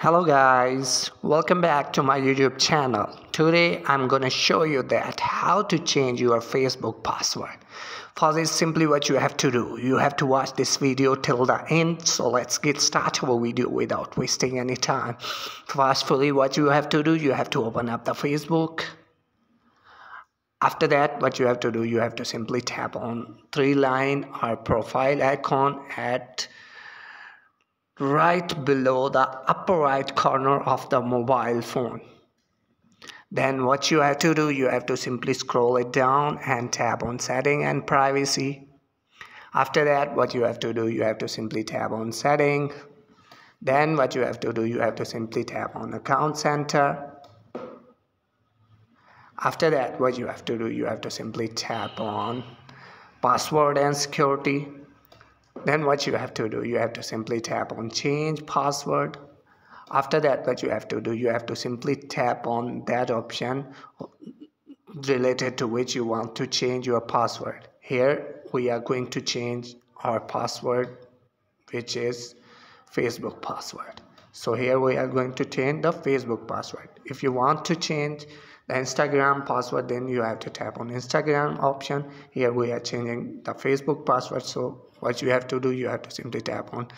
Hello guys, welcome back to my YouTube channel. Today I'm gonna show you that how to change your Facebook password. For this, simply what you have to do, you have to watch this video till the end. So let's get started with the video without wasting any time. Firstly, what you have to do, you have to open up the Facebook. After that, what you have to do, you have to simply tap on three line or profile icon at right below the upper right corner of the mobile phone. Then what you have to do, you have to simply scroll it down and tap on setting and privacy. After that, what you have to do, you have to simply tap on setting. Then what you have to do, you have to simply tap on account center. After that, what you have to do, you have to simply tap on password and security. Then what you have to do, you have to simply tap on change password. After that, what you have to do, you have to simply tap on that option related to which you want to change your password. Here we are going to change our password, which is Facebook password. So here we are going to change the Facebook password. If you want to change the Instagram password, then you have to tap on Instagram option. Here we are changing the Facebook password, so what you have to do, you have to simply tap on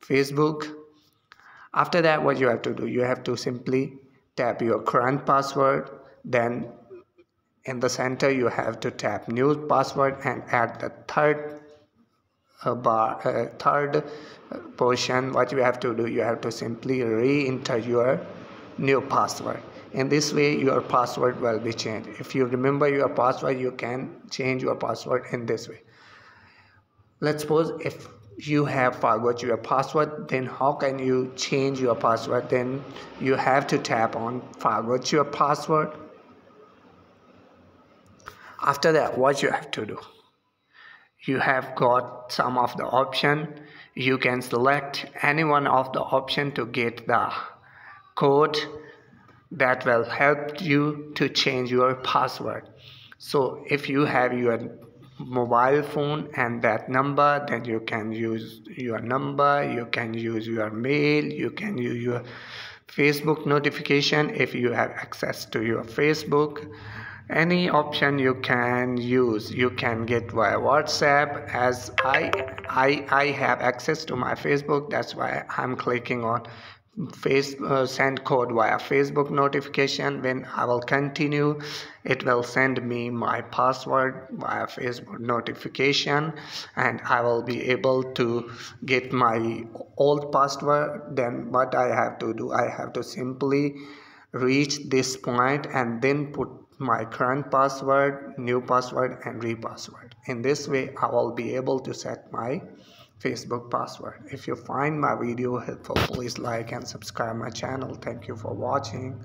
Facebook. After that, what you have to do, you have to simply tap your current password. Then in the center, you have to tap new password, and at the third portion, what you have to do, you have to simply re-enter your new password. In this way, your password will be changed. If you remember your password, you can change your password in this way. Let's suppose if you have forgot your password, then how can you change your password? Then you have to tap on forgot your password. After that, what you have to do? You have got some of the option. You can select any one of the option to get the code that will help you to change your password. So if you have your mobile phone and that number, then you can use your number, you can use your mail, you can use your Facebook notification if you have access to your Facebook. Any option you can use. You can get via WhatsApp. As I have access to my Facebook, that's why I'm clicking on send code via Facebook notification. When I will continue, it will send me my password via Facebook notification, and I will be able to get my old password. Then what I have to do, I have to simply reach this point and then put my current password, new password, and re-password. In this way, I will be able to set my Facebook password. If you find my video helpful, please like and subscribe my channel. Thank you for watching.